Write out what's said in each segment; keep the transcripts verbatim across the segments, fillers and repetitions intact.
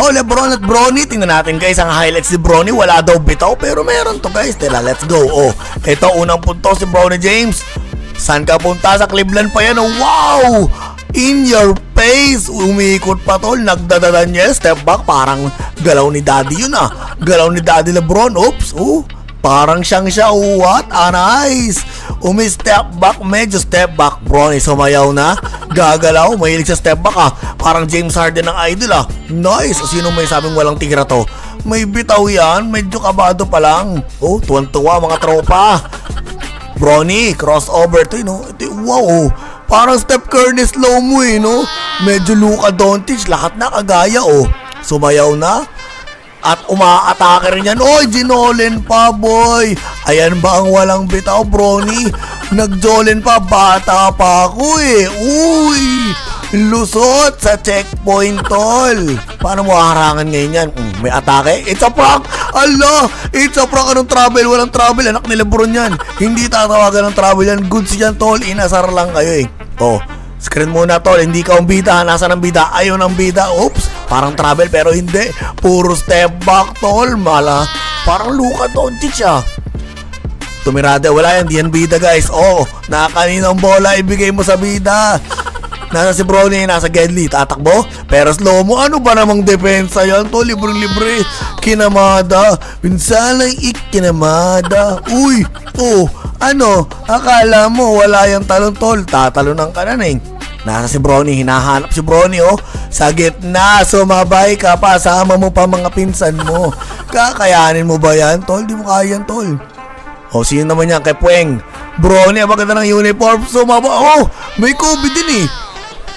Ho, LeBron at Bronny. Tingnan natin guys ang highlights ni Bronny. Wala daw bitaw pero meron to guys. Tila, let's go. Oh, ito unang punto si Bronny James. Saan ka punta? Sa Cleveland pa yan. Wow! In your face. Umiikot pa tol. Nagdadadan niya. Step back. Parang galaw ni daddy yun ah. Galaw ni daddy LeBron. Oops. Oh. Parang siyang siya, what a nice. Umi-step back, medyo step back. Bronny sumayaw na, gagalaw, mahilig sa step back ah. Parang James Harden ng idol ah. Nice, sino may sabing walang tigra to? May bitaw yan, medyo kabado pa lang. Oh, tuwan-tuwa mga tropa. Bronny, crossover to, you know? Wow, parang Steph Curry slow mo eh, no? Medyo Luka Doncic, lahat na kagaya oh. Sumayaw na. At umaatake rin yan. Oy, ginolen pa boy. Ayan ba ang walang bitaw, Bronny? Nagjolen pa, bata pa ako eh. Uy, lusot sa checkpoint tol. Paano mo harangan ngayon yan? Mm, may atake? It's a prank. Allah, it's a prank. Anong travel? Walang travel. Anak ni LeBron yan. Hindi tatawagan ng travel yan. Goods yan tol. Inasar lang kayo eh. Oh, screen muna tol. Hindi ka umbida. Nasaan ang bida? Ayaw ng bida. Oops. Parang travel pero hindi. Puro step back tol. Mala. Parang Luka Doncic ah. Tumirada. Wala yan. Di yan bida guys. Oh. Nakakaninang bola. Ibigay mo sa bida. Nasa si Bronny. Nasa Gedli. Tatakbo. Pero slow mo. Ano ba namang depensa yan tol? Libre-libre. Kinamada. Pinsan ay ikinamada. Uy. Oh. Ano? Akala mo wala yung talon tol. Tatalon ang kanan eh. Nasa si Bronny, hinahanap si Bronny oh. Sa gitna, sumabay ka pa. Sama mo pa mga pinsan mo. Kakayanin mo ba yan, tol? Di mo kaya yan, tol. O, oh, sino naman yan? Kay Pueng. Bronny, abaganda ng uniform. Sumabay. Oh, may COVID din eh.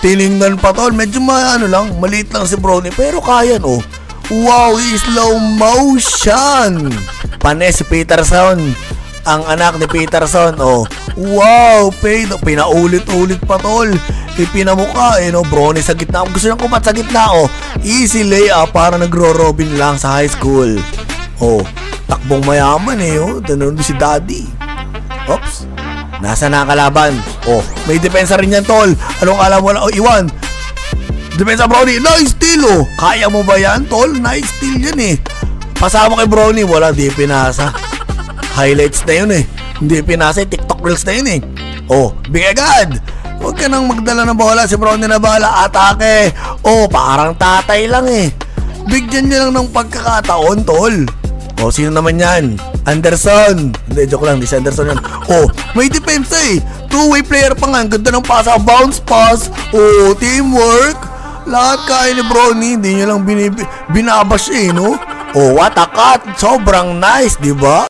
Tiningnan pa, tol. Medyo ma, ano lang, maliit lang si Bronny. Pero kaya, oh. Wow, slow motion. Pane si Peterson. Ang anak ni Peterson, oh. Wow, pinaulit-ulit pa, tol. Ipinamukha eh no, Bronny sa gitna. Gusto niyang kumat sa gitna oh. Easy layup para nagro-robin lang sa high school. Oh, takbong mayaman eh oh. Tanong si daddy. Oops. Nasa nakalaban. Oh, may depensa rin yan tol. Anong alam mo na? Oh, iwan. Depensa Bronny. Nice steal oh. Kaya mo ba yan tol? Nice steal yan eh. Pasama kay Bronny. Wala, di pinasa. Highlights na yun eh. Hindi pinasa eh. TikTok reels na yun eh. Oh, bigay agad. Huwag ka nang magdala ng bola. Si Bronny na bahala. Atake. Oh, parang tatay lang eh. Bigyan niya lang ng pagkakataon, tol. Oh, sino naman yan? Anderson. Hindi, joke lang. Hindi si Anderson yan. Oh, may depensa eh. Two-way player pa nga. Ang ganda ng pasa. Bounce pass. Oh, teamwork. Lahat kaya ni Bronny. Hindi niya lang binib- binabash eh, no? Oh, what a cut. Sobrang nice, di ba?